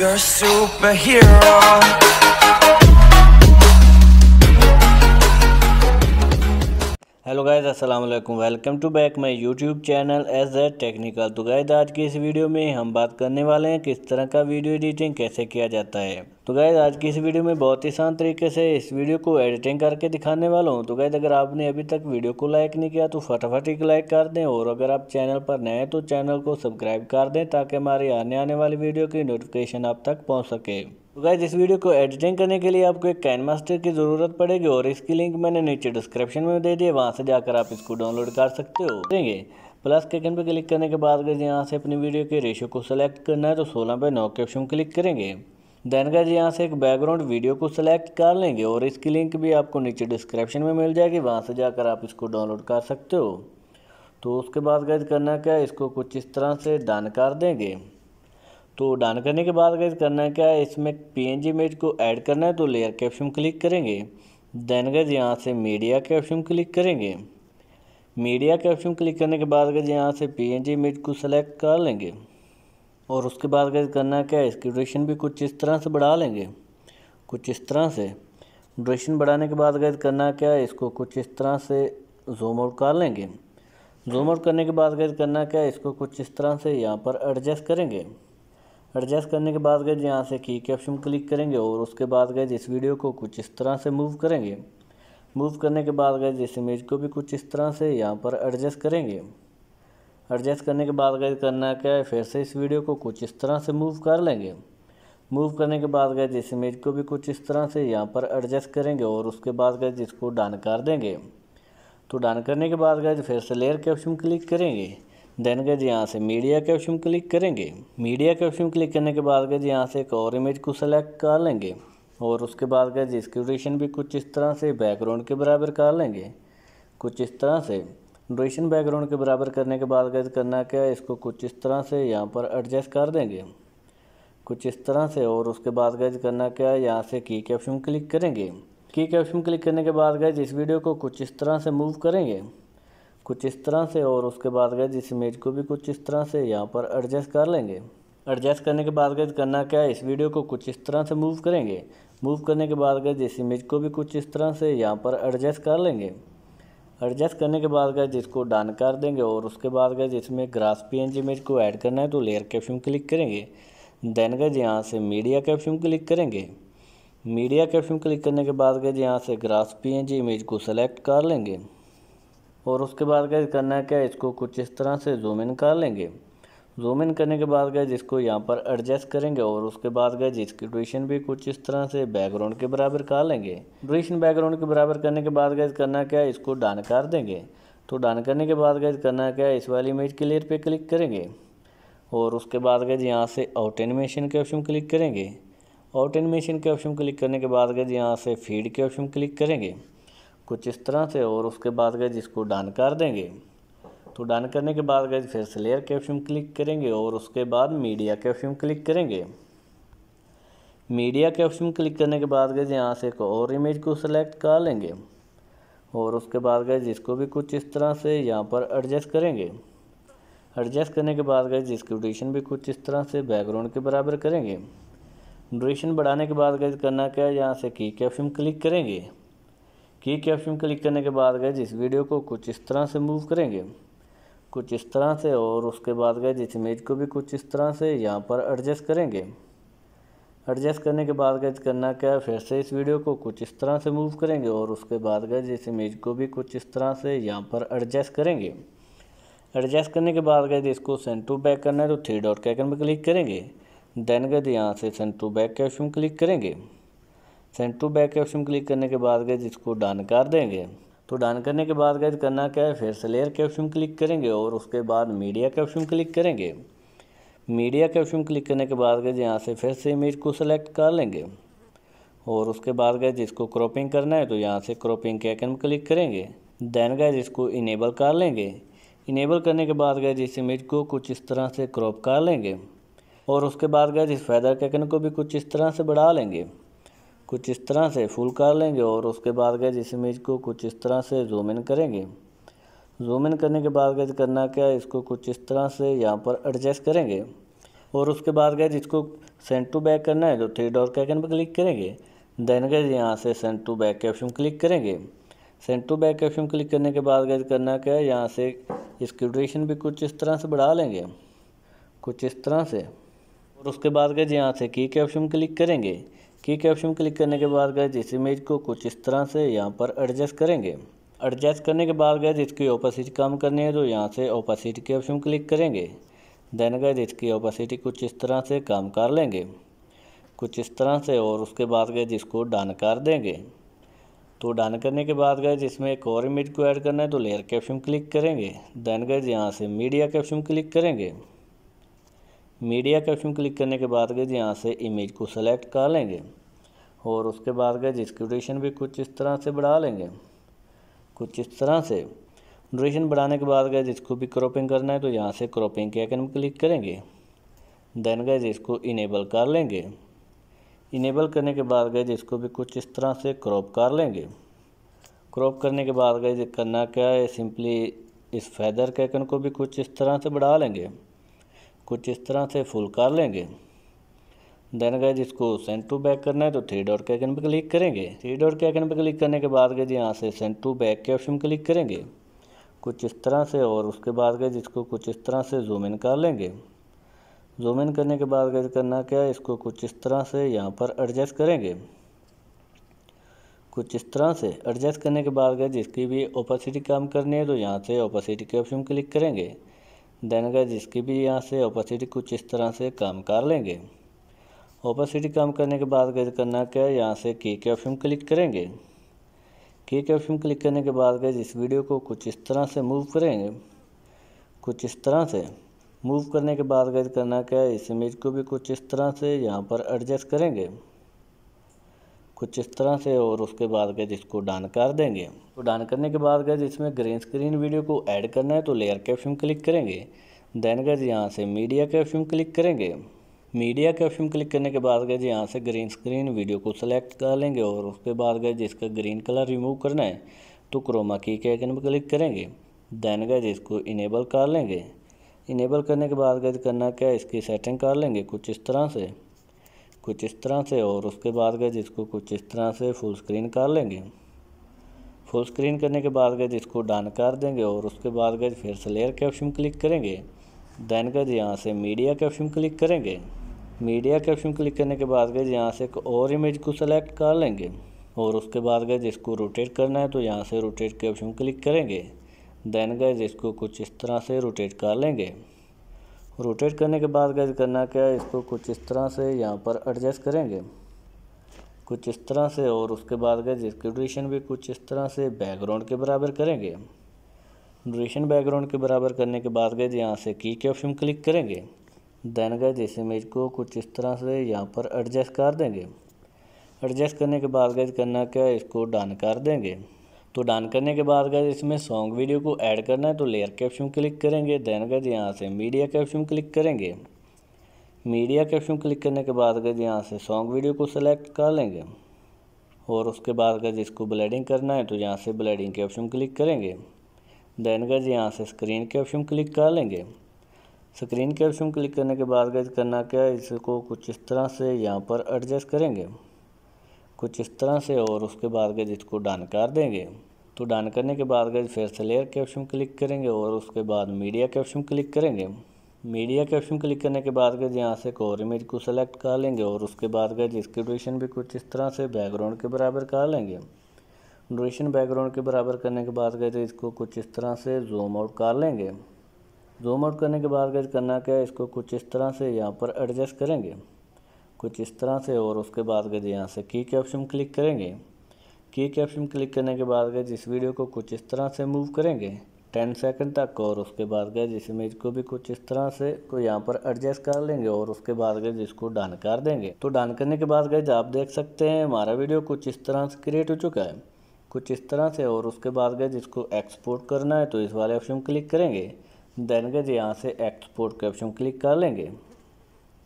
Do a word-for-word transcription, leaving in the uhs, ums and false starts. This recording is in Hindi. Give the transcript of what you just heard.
You're a superhero. Hello guys, अस्सलाम वालेकुम, welcome to back my YouTube channel S Z technical. तो गाइस आज की इस वीडियो में हम बात करने वाले हैं किस तरह का वीडियो एडिटिंग कैसे किया जाता है। तो गाइस आज की इस वीडियो में बहुत ही आसान तरीके से इस वीडियो को एडिटिंग करके दिखाने वाला हूं। तो गाइस अगर आपने अभी तक वीडियो को लाइक नहीं किया तो फटाफट एक लाइक कर दें, और अगर आप चैनल पर नए हैं तो चैनल को सब्सक्राइब कर दें ताकि हमारी आने आने वाली वीडियो की नोटिफिकेशन आप तक पहुँच सके। तो गाइस इस वीडियो को एडिटिंग करने के लिए आपको एक कैनवा मास्टर की ज़रूरत पड़ेगी, और इसकी लिंक मैंने नीचे डिस्क्रिप्शन में दे दी है, वहाँ से जाकर आप इसको डाउनलोड कर सकते हो। देंगे प्लस के आइकन पर क्लिक करने के बाद गाइस यहाँ से अपनी वीडियो के रेशियो को सेलेक्ट करना है, तो सोलह बाय नौ के ऑप्शन क्लिक करेंगे। देन गाइस यहाँ से एक बैकग्राउंड वीडियो को सेलेक्ट कर लेंगे, और इसकी लिंक भी आपको नीचे डिस्क्रिप्शन में मिल जाएगी, वहाँ से जाकर आप इसको डाउनलोड कर सकते हो। तो उसके बाद गाइस करना क्या है, इसको कुछ इस तरह से डन कर देंगे। तो डन करने के बाद गाइस करना क्या है, इसमें पीएनजी इमेज को ऐड करना है, तो लेयर के ऑप्शन क्लिक करेंगे। देन गाइस यहाँ से मीडिया के ऑप्शन क्लिक करेंगे। मीडिया के ऑप्शन क्लिक करने के बाद गाइस यहाँ से पीएनजी इमेज को सेलेक्ट कर लेंगे, और उसके बाद गाइस करना क्या है, इसकी ड्यूरेशन भी कुछ इस तरह से बढ़ा लेंगे। कुछ इस तरह से ड्यूरेशन बढ़ाने के बाद गाइस करना क्या है, इसको कुछ इस तरह से जूम आउट कर लेंगे। जूम आउट करने के बाद गाइस करना क्या है, इसको कुछ इस तरह से यहाँ पर एडजस्ट करेंगे। एडजस्ट करने के बाद गाइस यहाँ से की के ऑप्शन क्लिक करेंगे, और उसके बाद गाइस इस वीडियो को कुछ इस तरह से मूव करेंगे। मूव करने के बाद गाइस इस इमेज को भी कुछ इस तरह से यहाँ पर एडजस्ट करेंगे। एडजस्ट करने के बाद गाइस करना क्या है, फिर से इस वीडियो को कुछ इस तरह से मूव कर लेंगे। मूव करने के बाद गाइस इस इमेज को भी कुछ इस तरह से यहाँ पर एडजस्ट करेंगे, और उसके बाद गाइस इसको डन कर देंगे। तो डन करने के बाद गाइस फिर से लेयर के ऑप्शन क्लिक करेंगे। देन गाइस यहाँ से मीडिया के ऑप्शन क्लिक करेंगे। मीडिया के ऑप्शन क्लिक करने के बाद गाइस यहाँ से एक और इमेज को सेलेक्ट कर लेंगे, और उसके बाद गाइस इसकी ड्यूरेशन भी कुछ इस तरह से बैकग्राउंड के बराबर कर लेंगे। कुछ इस तरह से ड्यूरेशन बैकग्राउंड के बराबर करने के बाद गाइस करना क्या है, इसको कुछ इस तरह से यहाँ पर एडजस्ट कर देंगे। कुछ इस तरह से, और उसके बाद गाइस करना क्या है, यहाँ से की के ऑप्शन क्लिक करेंगे। की के ऑप्शन क्लिक करने के बाद गाइस इस वीडियो को कुछ इस तरह से मूव करेंगे। कुछ इस तरह से, और उसके बाद गाइस इस इमेज को भी कुछ इस तरह से यहाँ पर एडजस्ट कर लेंगे। एडजस्ट करने के बाद गाइस करना क्या है, इस वीडियो को कुछ इस तरह से मूव करेंगे। मूव करने के बाद गाइस इस इमेज को भी कुछ इस तरह से यहाँ पर एडजस्ट कर लेंगे। एडजस्ट करने के बाद गाइस इसको डन कर देंगे, और उसके बाद गाइस इसमें ग्रास पीएनजी इमेज को ऐड करना है, तो लेयर के ऑप्शन क्लिक करेंगे। देन गाइस यहाँ से मीडिया के ऑप्शन क्लिक करेंगे। मीडिया के ऑप्शन क्लिक करने के बाद गाइस यहाँ से ग्रास पीएनजी इमेज को सेलेक्ट कर लेंगे, और उसके बाद गाइस करना क्या है, इसको कुछ इस तरह से जूम इन कर लेंगे। जूम इन करने के बाद गाइस इसको यहाँ पर एडजस्ट करेंगे, और उसके बाद गाइस इसकी ड्यूरेशन भी कुछ इस तरह से बैकग्राउंड के बराबर कर लेंगे। ड्यूरेशन बैकग्राउंड के बराबर करने के बाद गाइस करना क्या है, इसको डन कर देंगे। तो डन करने के बाद गाइस करना क्या है, इस वाली इमेज के लेयर पर क्लिक करेंगे, और उसके बाद गाइस यहाँ से आउट एनिमेशन के ऑप्शन क्लिक करेंगे। आउट एनिमेशन के ऑप्शन क्लिक करने के बाद गाइस यहाँ से फीड के ऑप्शन क्लिक करेंगे। कुछ इस तरह से, और उसके बाद गाइस इसको डन कर देंगे। तो डन करने के बाद गाइस फिर से लेयर के ऑप्शन क्लिक करेंगे, और उसके बाद मीडिया के ऑप्शन क्लिक करेंगे। मीडिया के ऑप्शन क्लिक करने के बाद गाइस यहाँ से एक और इमेज को सेलेक्ट कर लेंगे, और उसके बाद गाइस इसको भी कुछ इस तरह से यहाँ पर एडजस्ट करेंगे। एडजस्ट करने के बाद गाइस इसकी ड्यूरेशन भी कुछ इस तरह से बैकग्राउंड के बराबर करेंगे। ड्यूरेशन बढ़ाने के बाद गाइस करना क्या है, यहाँ से की के ऑप्शन क्लिक करेंगे। की के ऑप्शन क्लिक करने के बाद गाइस इस वीडियो को कुछ इस तरह से मूव करेंगे। कुछ इस तरह से, और उसके बाद गाइस इस इमेज को भी कुछ इस तरह से यहाँ पर एडजस्ट करेंगे। एडजस्ट करने के बाद गाइस करना क्या है, फिर से इस वीडियो को कुछ इस तरह से मूव करेंगे, और उसके बाद गाइस इस इमेज को भी कुछ इस तरह से यहाँ पर एडजस्ट करेंगे। एडजस्ट करने के बाद गाइस इसको सेंड टू बैक करना है, तो थ्री डॉट के आइकन पर क्लिक करेंगे। देन गाइस यहाँ से सेंड टू बैक के ऑप्शन क्लिक करेंगे। सेंड टू बैक के ऑप्शन क्लिक करने के बाद गाइस इसको डन कर देंगे। तो डन करने के बाद गाइस करना क्या है, फिर से लेयर के ऑप्शन क्लिक करेंगे, और उसके बाद मीडिया के ऑप्शन क्लिक करेंगे। मीडिया के ऑप्शन क्लिक करने के बाद गाइस यहाँ से फिर से इमेज को सेलेक्ट कर लेंगे, और उसके बाद गाइस इसको क्रॉपिंग करना है, तो यहाँ से क्रॉपिंग के आइकन पर क्लिक करेंगे। देन गाइस इसको इनेबल कर लेंगे। इनेबल करने के बाद गाइस इस इमेज को कुछ इस तरह से क्रॉप कर लेंगे, और उसके बाद गाइस इस फेदर के आइकन को भी कुछ इस तरह से बढ़ा लेंगे। कुछ इस तरह से फुल कर लेंगे, और उसके बाद गाइस इस इमेज को कुछ इस तरह से जूम इन करेंगे। जूम इन करने के बाद गाइस करना क्या है, इसको कुछ इस तरह से यहाँ पर एडजस्ट करेंगे। और उसके बाद गए जिसको सेंड टू बैक करना है तो थ्री डॉट के आइकन पर क्लिक करेंगे। देन गए यहाँ से सेंड टू बैक के ऑप्शन क्लिक करेंगे। सेंड टू बैक के ऑप्शन क्लिक करने के बाद गए करना क्या है, यहाँ से इसकी ड्यूरेशन भी कुछ इस तरह से बढ़ा लेंगे, कुछ इस तरह से। और उसके बाद गए यहाँ से की के ऑप्शन क्लिक करेंगे। की के ऑप्शन क्लिक करने के बाद गए इस इमेज को कुछ इस तरह से यहाँ पर एडजस्ट करेंगे। एडजस्ट करने के बाद गए इसकी ओपेसिटी कम करनी है तो यहाँ से ओपेसिटी के ऑप्शन क्लिक करेंगे। देन गए इसकी ओपेसिटी कुछ इस तरह से कम कर लेंगे, कुछ इस तरह से। और उसके बाद गए इसको डन कर देंगे। तो डन करने के बाद गए इसमें एक और इमेज को ऐड करना है तो लेयर के ऑप्शन क्लिक करेंगे। देन गए यहाँ से मीडिया के ऑप्शन क्लिक करेंगे। मीडिया के ऑप्शन क्लिक करने के बाद गए यहाँ से इमेज को सेलेक्ट कर लेंगे। और उसके बाद गए जिसकी ड्यूरेशन भी कुछ इस तरह से बढ़ा लेंगे, कुछ इस तरह से। ड्यूरेशन बढ़ाने के बाद गए जिसको भी क्रॉपिंग करना है तो यहाँ से क्रॉपिंग के आइकन में क्लिक करेंगे। देन गए जिसको इनेबल कर लेंगे। इनेबल करने के बाद गए जिसको भी कुछ इस तरह से क्रॉप कर लेंगे। क्रॉप करने के बाद गए करना क्या है, सिंपली इस फैदर के आइकन को भी कुछ इस तरह से बढ़ा लेंगे, कुछ इस तरह से फुल कर लेंगे। देन गए जिसको सेंड टू बैक करना है तो थ्री डॉट के आइकन पर क्लिक करेंगे। थ्री डॉट के आइकन पर क्लिक करने के बाद गए यहाँ से सेंड टू बैक के ऑप्शन क्लिक करेंगे, कुछ इस तरह से। और उसके बाद गए जिसको कुछ इस तरह से जूम इन कर लेंगे। जूम इन करने के बाद गए करना क्या है, इसको कुछ इस तरह से यहाँ पर एडजस्ट करेंगे, कुछ इस तरह से। एडजस्ट करने के बाद गए जिसकी भी ओपेसिटी कम करनी है तो यहाँ से ओपेसिटी के ऑप्शन क्लिक करेंगे। देन गए जिसकी भी यहाँ से ओपेसिटी कुछ इस तरह से कम कर लेंगे। ओपेसिटी कम करने के बाद गए करना क्या है, यहाँ से की के ऑप्शन क्लिक करेंगे। की के ऑप्शन क्लिक करने के बाद गए इस वीडियो को कुछ इस तरह से मूव करेंगे, कुछ इस तरह से। मूव करने के बाद गए करना क्या है, इस इमेज को भी कुछ इस तरह से यहाँ पर एडजस्ट करेंगे, कुछ इस तरह से। और उसके बाद गए इसको डन कर देंगे। तो डन करने के बाद गए इसमें ग्रीन स्क्रीन वीडियो को ऐड करना है तो लेयर के ऑप्शन क्लिक करेंगे। देन गए यहाँ से मीडिया के ऑप्शन क्लिक करेंगे। मीडिया के ऑप्शन क्लिक करने के बाद गए यहाँ से ग्रीन स्क्रीन वीडियो को सिलेक्ट कर लेंगे। और उसके बाद गए इसका ग्रीन कलर रिमूव करना है तो क्रोमा की के आइकन पर क्लिक करेंगे। देन गए इसको इनेबल कर लेंगे। इनेबल करने के बाद गए करना क्या है, इसकी सेटिंग कर लेंगे कुछ इस तरह से, कुछ इस तरह से। और उसके बाद गए जिसको कुछ इस तरह से फुल स्क्रीन कर लेंगे। फुल स्क्रीन करने के बाद गए जिसको डन कर देंगे। और उसके बाद गए फिर से लेयर के ऑप्शन क्लिक करेंगे। देन गए यहाँ से मीडिया के ऑप्शन क्लिक करेंगे। मीडिया के ऑप्शन क्लिक करने के बाद गए यहाँ से एक और इमेज को सेलेक्ट कर लेंगे। और उसके बाद गए जिसको रोटेट करना है तो यहाँ से रोटेट के ऑप्शन क्लिक करेंगे। देन गए जिसको कुछ इस तरह से रोटेट कर लेंगे। रोटेट करने के बाद गए करना क्या है, इसको कुछ इस तरह से यहाँ पर एडजस्ट करेंगे, कुछ इस तरह से। और उसके बाद गए इसकी ड्यूरेशन भी कुछ इस तरह से बैकग्राउंड के बराबर करेंगे। ड्यूरेशन बैकग्राउंड के बराबर करने के बाद गए यहाँ से की के ऑप्शन क्लिक करेंगे। देन गए इस इमेज को कुछ इस तरह से यहाँ पर एडजस्ट कर देंगे। एडजस्ट करने के बाद गए करना क्या है, इसको डन कर देंगे। तो डन करने के बाद गए इसमें सॉन्ग वीडियो को ऐड करना है तो लेयर के ऑप्शन क्लिक करेंगे। देन गए यहाँ से मीडिया के ऑप्शन क्लिक करेंगे। मीडिया के ऑप्शन क्लिक करने के बाद गए यहाँ से सॉन्ग वीडियो को सेलेक्ट कर लेंगे। और उसके बाद गए इसको ब्लडिंग करना है तो यहाँ से ब्लडिंग के ऑप्शन क्लिक करेंगे। देन गए यहाँ से स्क्रीन के ऑप्शन क्लिक कर लेंगे। स्क्रीन के ऑप्शन क्लिक करने के बाद गए करना क्या है, इसको कुछ इस तरह से यहाँ पर एडजस्ट करेंगे, कुछ इस तरह से। और उसके बाद गए इसको डन कर देंगे। तो डन करने के बाद गए फिर से लेयर के ऑप्शन क्लिक करेंगे। और उसके बाद मीडिया के ऑप्शन क्लिक करेंगे। मीडिया के ऑप्शन क्लिक करने के बाद गए यहाँ से एक और इमेज को सेलेक्ट कर लेंगे। और उसके बाद गए इसकी ड्यूरेशन भी कुछ इस तरह से बैकग्राउंड के बराबर कर लेंगे। ड्यूरेशन बैकग्राउंड के बराबर करने के बाद गए इसको कुछ इस तरह से जूम आउट कर लेंगे। जूम आउट करने के बाद गए करना क्या है, इसको कुछ इस तरह से यहाँ पर एडजस्ट करेंगे, कुछ इस तरह से। और उसके बाद गए यहाँ से की के ऑप्शन क्लिक करेंगे। की के ऑप्शन क्लिक करने के बाद गए इस वीडियो को कुछ इस तरह से मूव करेंगे टेन सेकंड तक। और उसके बाद गए इस इमेज को भी कुछ इस तरह से को यहाँ पर एडजस्ट कर लेंगे। और उसके बाद गए इसको डन कर देंगे। तो डन करने के बाद गए आप देख सकते हैं हमारा वीडियो कुछ इस तरह से क्रिएट हो चुका है, कुछ इस तरह से। और उसके बाद गए जिसको एक्सपोर्ट करना है तो इस वाले ऑप्शन क्लिक करेंगे। देन गए यहाँ से एक्सपोर्ट के ऑप्शन क्लिक कर लेंगे।